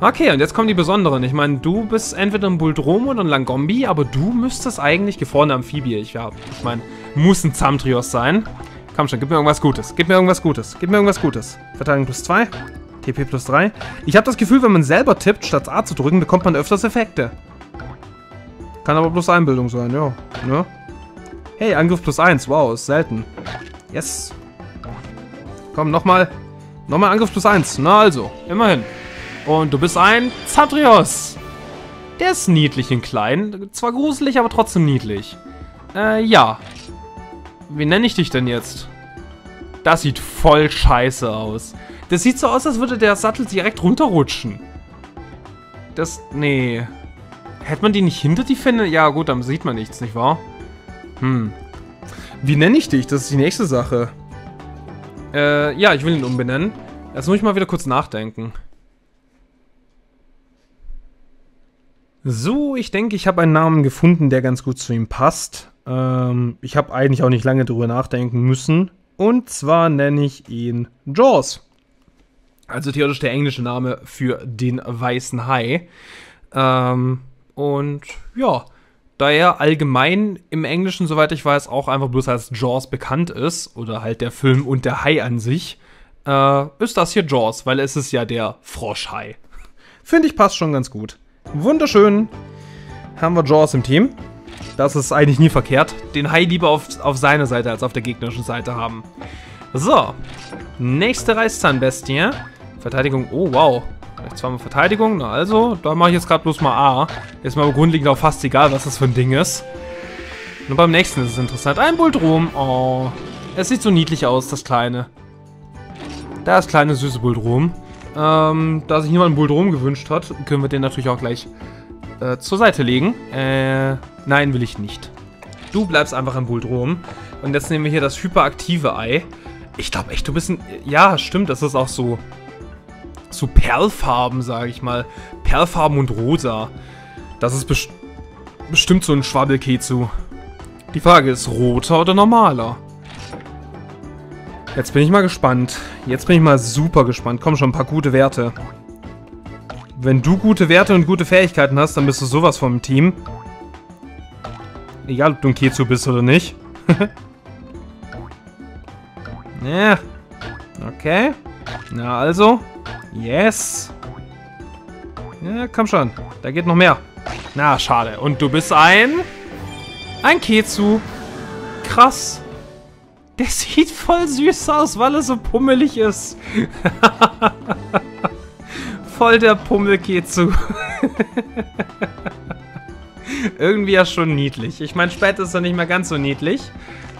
Okay, und jetzt kommen die Besonderen. Ich meine, du bist entweder ein Bulldrom oder ein Langombi, aber du müsstest eigentlich gefrorene Amphibie. Ich, ja, ich meine, muss ein Zamtrios sein. Komm schon, gib mir irgendwas Gutes. Gib mir irgendwas Gutes. Gib mir irgendwas Gutes. Verteidigung plus zwei. T P plus drei. Ich habe das Gefühl, wenn man selber tippt, statt A zu drücken, bekommt man öfters Effekte. Kann aber bloß Einbildung sein, ja. Ne? Hey, Angriff plus eins. Wow, ist selten. Yes. Komm, nochmal. Nochmal Angriff plus eins. Na also, immerhin. Und du bist ein Zamtrios. Der ist niedlich in klein. Zwar gruselig, aber trotzdem niedlich. Äh, ja. Wie nenne ich dich denn jetzt? Das sieht voll scheiße aus. Das sieht so aus, als würde der Sattel direkt runterrutschen. Das, nee. Hätte man die nicht hinter die Finne? Ja gut, dann sieht man nichts, nicht wahr? Hm. Wie nenne ich dich? Das ist die nächste Sache. Äh, ja, ich will ihn umbenennen. Jetzt muss ich mal wieder kurz nachdenken. So, ich denke, ich habe einen Namen gefunden, der ganz gut zu ihm passt. Ähm, ich habe eigentlich auch nicht lange drüber nachdenken müssen. Und zwar nenne ich ihn Jaws. Also theoretisch der englische Name für den weißen Hai. Ähm, und ja, da er allgemein im Englischen, soweit ich weiß, auch einfach bloß als Jaws bekannt ist, oder halt der Film und der Hai an sich, äh, ist das hier Jaws, weil es ist ja der Froschhai. Finde ich, passt schon ganz gut. Wunderschön. Haben wir Jaws im Team. Das ist eigentlich nie verkehrt. Den Hai lieber auf, auf seiner Seite als auf der gegnerischen Seite haben. So. Nächste Reißzahnbestie. Verteidigung. Oh, wow. Jetzt haben wir Verteidigung. Na also, da mache ich jetzt gerade bloß mal A. Ist mal grundlegend auch fast egal, was das für ein Ding ist. Und beim nächsten ist es interessant. Ein Bulldrom. Oh. Es sieht so niedlich aus, das kleine. Da ist kleine, süße Bulldrom. Ähm, da sich niemand einen Bulldrom gewünscht hat, können wir den natürlich auch gleich äh, zur Seite legen. Äh, nein, will ich nicht. Du bleibst einfach ein Bulldrom. Und jetzt nehmen wir hier das hyperaktive Ei. Ich glaube echt, du bist ein... Ja, stimmt, das ist auch so... So Perlfarben, sage ich mal. Perlfarben und rosa. Das ist best bestimmt so ein Schwabbelketsu. Die Frage ist, roter oder normaler? Jetzt bin ich mal gespannt. Jetzt bin ich mal super gespannt. Komm schon, ein paar gute Werte. Wenn du gute Werte und gute Fähigkeiten hast, dann bist du sowas vom Team. Egal, ob du ein Khezu bist oder nicht. Ja. Okay. Na also. Yes. Ja, komm schon. Da geht noch mehr. Na, schade. Und du bist ein... Ein Khezu. Krass. Der sieht voll süß aus, weil er so pummelig ist. Voll der Pummelketsu. Irgendwie ja schon niedlich. Ich meine, später ist er nicht mehr ganz so niedlich.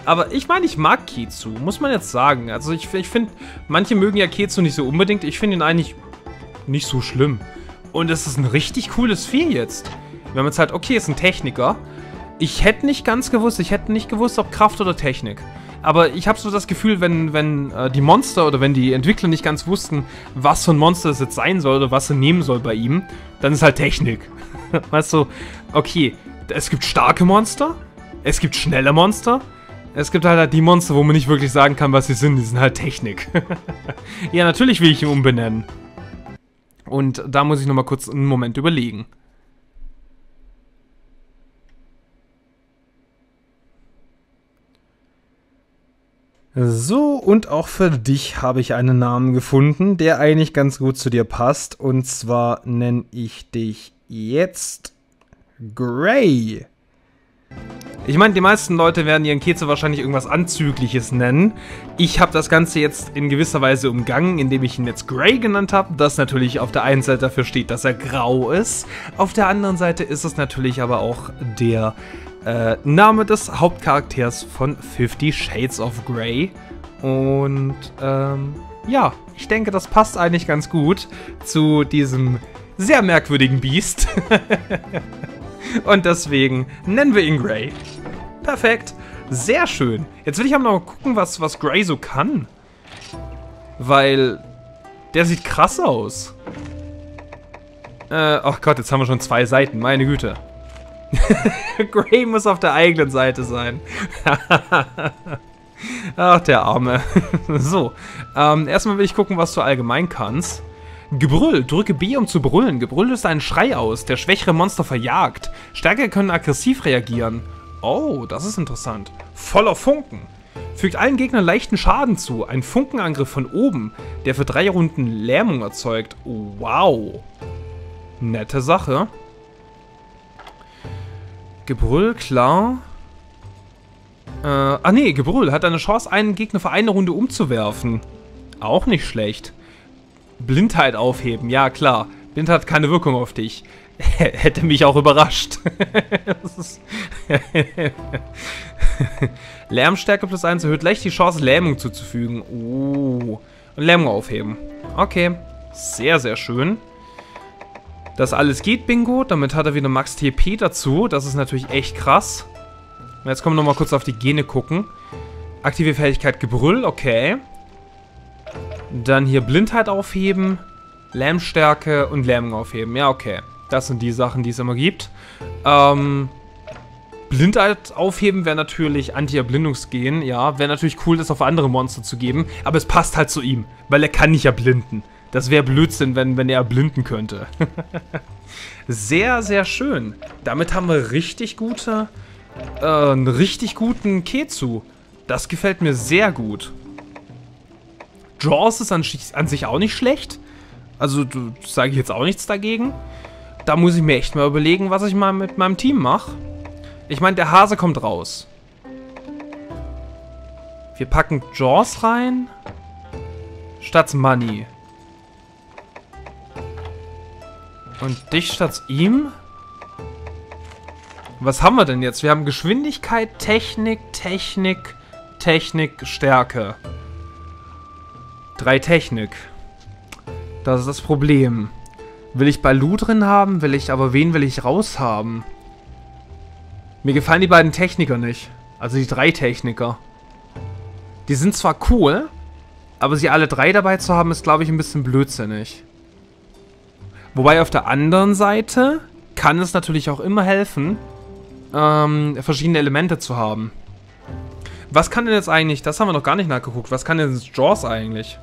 Aber ich meine, ich mag Ketsu, muss man jetzt sagen. Also ich, ich finde, manche mögen ja Ketsu nicht so unbedingt. Ich finde ihn eigentlich nicht so schlimm. Und es ist ein richtig cooles Vieh jetzt. Wenn man jetzt halt, okay, ist ein Techniker. Ich hätte nicht ganz gewusst, ich hätte nicht gewusst, ob Kraft oder Technik. Aber ich habe so das Gefühl, wenn, wenn äh, die Monster oder wenn die Entwickler nicht ganz wussten, was für ein Monster es jetzt sein soll oder was er nehmen soll bei ihm, dann ist halt Technik. Weißt du, okay, es gibt starke Monster, es gibt schnelle Monster, es gibt halt, halt die Monster, wo man nicht wirklich sagen kann, was sie sind, die sind halt Technik. Ja, natürlich will ich ihn umbenennen. Und da muss ich nochmal kurz einen Moment überlegen. So, und auch für dich habe ich einen Namen gefunden, der eigentlich ganz gut zu dir passt. Und zwar nenne ich dich jetzt Grey. Ich meine, die meisten Leute werden ihren Ketsu wahrscheinlich irgendwas Anzügliches nennen. Ich habe das Ganze jetzt in gewisser Weise umgangen, indem ich ihn jetzt Grey genannt habe. Das natürlich auf der einen Seite dafür steht, dass er grau ist. Auf der anderen Seite ist es natürlich aber auch der... Äh, Name des Hauptcharakters von Fifty Shades of Grey. Und ähm, ja, ich denke, das passt eigentlich ganz gut zu diesem sehr merkwürdigen Biest. Und deswegen nennen wir ihn Grey. Perfekt, sehr schön. Jetzt will ich aber noch mal gucken, was, was Grey so kann. Weil der sieht krass aus. Äh, ach Gott, jetzt haben wir schon zwei Seiten, meine Güte. Grey muss auf der eigenen Seite sein. Ach, der Arme. So, ähm, erstmal will ich gucken, was du allgemein kannst. Gebrüll. Drücke B, um zu brüllen. Gebrüll ist ein Schrei aus, der schwächere Monster verjagt. Stärker können aggressiv reagieren. Oh, das ist interessant. Voller Funken. Fügt allen Gegnern leichten Schaden zu. Ein Funkenangriff von oben, der für drei Runden Lähmung erzeugt. Wow. Nette Sache. Gebrüll, klar. Äh, ah nee, Gebrüll hat eine Chance, einen Gegner für eine Runde umzuwerfen. Auch nicht schlecht. Blindheit aufheben, ja klar. Blindheit hat keine Wirkung auf dich. Hätte mich auch überrascht. Das ist Lärmstärke plus eins erhöht leicht die Chance, Lähmung zuzufügen. Oh. Und Lähmung aufheben. Okay, sehr, sehr schön. Das alles geht, Bingo. Damit hat er wieder Max T P dazu. Das ist natürlich echt krass. Jetzt kommen wir nochmal kurz auf die Gene gucken. Aktive Fähigkeit Gebrüll, okay. Dann hier Blindheit aufheben, Lähmstärke und Lähmung aufheben. Ja, okay. Das sind die Sachen, die es immer gibt. Ähm, Blindheit aufheben wäre natürlich Anti-Erblindungsgen. Ja, wäre natürlich cool, das auf andere Monster zu geben. Aber es passt halt zu ihm, weil er kann nicht erblinden. Das wäre Blödsinn, wenn, wenn er erblinden könnte. Sehr, sehr schön. Damit haben wir richtig gute, äh, einen richtig guten Ketsu. Das gefällt mir sehr gut. Jaws ist an, an sich auch nicht schlecht. Also sage ich jetzt auch nichts dagegen. Da muss ich mir echt mal überlegen, was ich mal mit meinem Team mache. Ich meine, der Hase kommt raus. Wir packen Jaws rein. Statt Money. Und dich statt ihm? Was haben wir denn jetzt? Wir haben Geschwindigkeit, Technik, Technik, Technik, Stärke. Drei Technik. Das ist das Problem. Will ich Baloo drin haben? Will ich, aber wen will ich raus haben? Mir gefallen die beiden Techniker nicht. Also die drei Techniker. Die sind zwar cool, aber sie alle drei dabei zu haben, ist, glaube ich, ein bisschen blödsinnig. Wobei auf der anderen Seite kann es natürlich auch immer helfen, ähm, verschiedene Elemente zu haben. Was kann denn jetzt eigentlich, das haben wir noch gar nicht nachgeguckt, was kann denn Jaws eigentlich?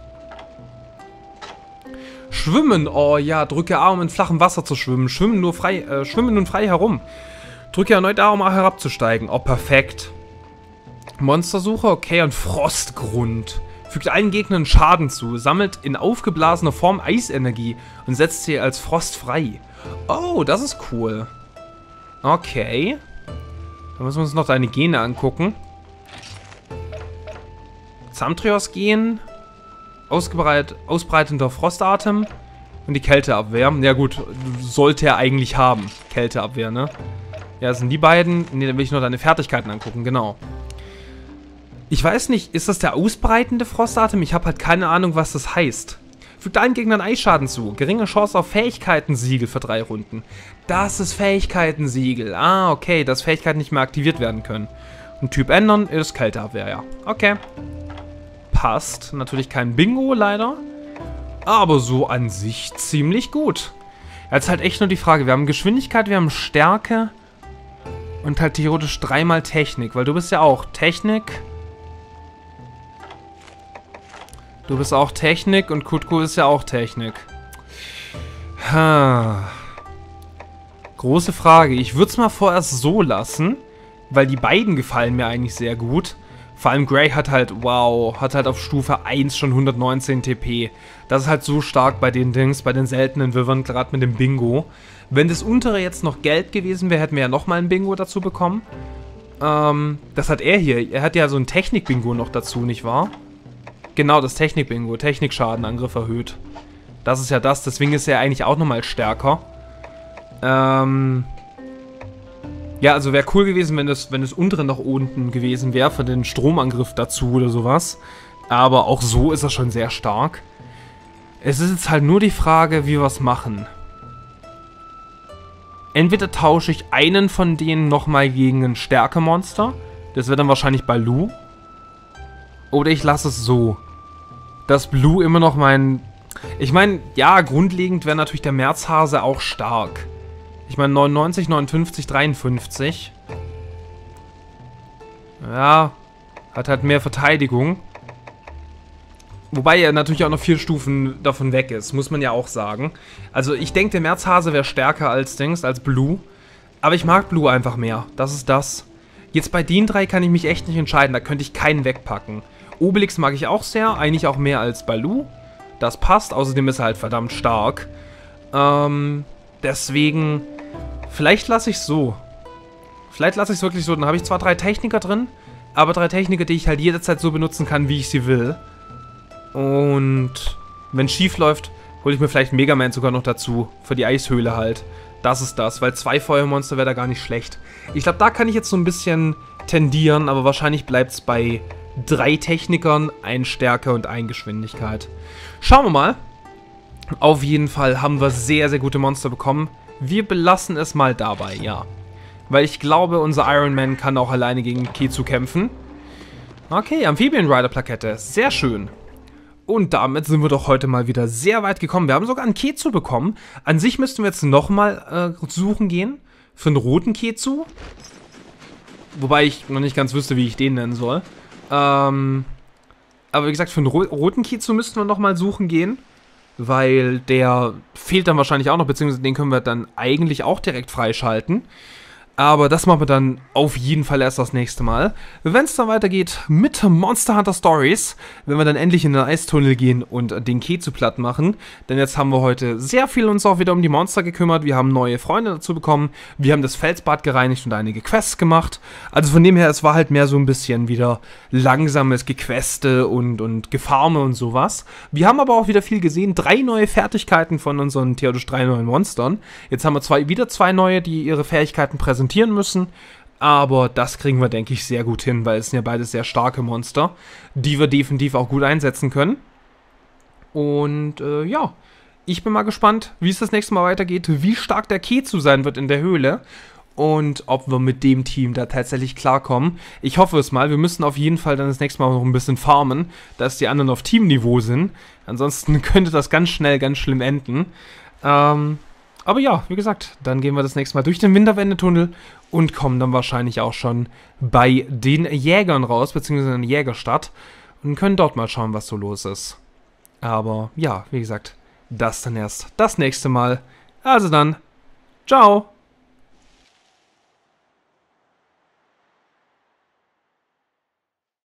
Schwimmen, oh ja, drücke A, um in flachem Wasser zu schwimmen. Schwimmen nur frei, äh, schwimmen nun frei herum. Drücke erneut A, um herabzusteigen. Oh, perfekt. Monstersuche, okay, und Frostgrund. Fügt allen Gegnern Schaden zu, sammelt in aufgeblasener Form Eisenergie und setzt sie als Frost frei. Oh, das ist cool. Okay. Dann müssen wir uns noch deine Gene angucken. Zamtrios Gen. Ausgebreitender Frostatem. Und die Kälteabwehr. Ja gut, sollte er eigentlich haben. Kälteabwehr, ne? Ja, sind die beiden. Ne, dann will ich noch deine Fertigkeiten angucken, genau. Ich weiß nicht, ist das der ausbreitende Frostatem? Ich habe halt keine Ahnung, was das heißt. Fügt allen Gegnern Eisschaden zu. Geringe Chance auf Fähigkeiten-Siegel für drei Runden. Das ist Fähigkeiten-Siegel. Ah, okay, dass Fähigkeiten nicht mehr aktiviert werden können. Ein Typ ändern ist Kälteabwehr, ja. Okay. Passt. Natürlich kein Bingo, leider. Aber so an sich ziemlich gut. Jetzt halt echt nur die Frage, wir haben Geschwindigkeit, wir haben Stärke und halt theoretisch dreimal Technik, weil du bist ja auch Technik. Du bist auch Technik und Kutku ist ja auch Technik. Ha. Große Frage. Ich würde es mal vorerst so lassen, weil die beiden gefallen mir eigentlich sehr gut. Vor allem Grey hat halt, wow, hat halt auf Stufe eins schon hundertneunzehn T P. Das ist halt so stark bei den Dings, bei den seltenen Wirren, gerade mit dem Bingo. Wenn das untere jetzt noch Geld gewesen wäre, hätten wir ja nochmal ein Bingo dazu bekommen. Ähm, das hat er hier. Er hat ja so ein Technik-Bingo noch dazu, nicht wahr? Genau, das Technik-Bingo. Technikschaden, Angriff erhöht. Das ist ja das, deswegen ist er eigentlich auch nochmal stärker. Ähm... Ja, also wäre cool gewesen, wenn das, wenn das untere nach unten gewesen wäre, für den Stromangriff dazu oder sowas. Aber auch so ist er schon sehr stark. Es ist jetzt halt nur die Frage, wie wir es machen. Entweder tausche ich einen von denen nochmal gegen ein Stärke-Monster. Das wäre dann wahrscheinlich Baloo. Oder ich lasse es so. Dass Blue immer noch mein... Ich meine, ja, grundlegend wäre natürlich der Märzhase auch stark. Ich meine neunundneunzig, neunundfünfzig, dreiundfünfzig. Ja, hat halt mehr Verteidigung. Wobei er natürlich auch noch vier Stufen davon weg ist, muss man ja auch sagen. Also ich denke, der Märzhase wäre stärker als Dings, als Blue. Aber ich mag Blue einfach mehr, das ist das. Jetzt bei den drei kann ich mich echt nicht entscheiden, da könnte ich keinen wegpacken. Obelix mag ich auch sehr, eigentlich auch mehr als Baloo. Das passt, außerdem ist er halt verdammt stark. Ähm, deswegen... Vielleicht lasse ich es so. Vielleicht lasse ich es wirklich so. Dann habe ich zwar drei Techniker drin, aber drei Techniker, die ich halt jederzeit so benutzen kann, wie ich sie will. Und wenn es schief läuft, hole ich mir vielleicht Mega Man sogar noch dazu. Für die Eishöhle halt. Das ist das, weil zwei Feuermonster wäre da gar nicht schlecht. Ich glaube, da kann ich jetzt so ein bisschen tendieren, aber wahrscheinlich bleibt es bei drei Technikern, ein Stärke und ein Geschwindigkeit. Schauen wir mal. Auf jeden Fall haben wir sehr, sehr gute Monster bekommen. Wir belassen es mal dabei, ja. Weil ich glaube, unser Iron Man kann auch alleine gegen Khezu kämpfen. Okay, Amphibian Rider Plakette. Sehr schön. Und damit sind wir doch heute mal wieder sehr weit gekommen. Wir haben sogar einen Khezu bekommen. An sich müssten wir jetzt nochmal äh, suchen gehen. Für einen roten Khezu. Wobei ich noch nicht ganz wüsste, wie ich den nennen soll. Ähm, aber wie gesagt, für einen ro roten Khezu müssten wir nochmal suchen gehen. Weil der fehlt dann wahrscheinlich auch noch, beziehungsweise den können wir dann eigentlich auch direkt freischalten. Aber das machen wir dann auf jeden Fall erst das nächste Mal. Wenn es dann weitergeht mit Monster Hunter Stories, wenn wir dann endlich in den Eistunnel gehen und den Khezu platt machen. Denn jetzt haben wir heute sehr viel uns auch wieder um die Monster gekümmert. Wir haben neue Freunde dazu bekommen. Wir haben das Felsbad gereinigt und einige Quests gemacht. Also von dem her, es war halt mehr so ein bisschen wieder langsames Gequeste und, und Gefarme und sowas. Wir haben aber auch wieder viel gesehen. Drei neue Fertigkeiten von unseren theoretisch drei neuen Monstern. Jetzt haben wir zwei, wieder zwei neue, die ihre Fähigkeiten präsentieren müssen, aber das kriegen wir, denke ich, sehr gut hin, weil es sind ja beides sehr starke Monster, die wir definitiv auch gut einsetzen können. Und äh, ja, ich bin mal gespannt, wie es das nächste Mal weitergeht, wie stark der Khezu sein wird in der Höhle und ob wir mit dem Team da tatsächlich klarkommen. Ich hoffe es mal, wir müssen auf jeden Fall dann das nächste Mal noch ein bisschen farmen, dass die anderen auf Teamniveau sind, ansonsten könnte das ganz schnell ganz schlimm enden. Ähm... Aber ja, wie gesagt, dann gehen wir das nächste Mal durch den Winterwendetunnel und kommen dann wahrscheinlich auch schon bei den Jägern raus, beziehungsweise in der Jägerstadt und können dort mal schauen, was so los ist. Aber ja, wie gesagt, das dann erst das nächste Mal. Also dann, ciao!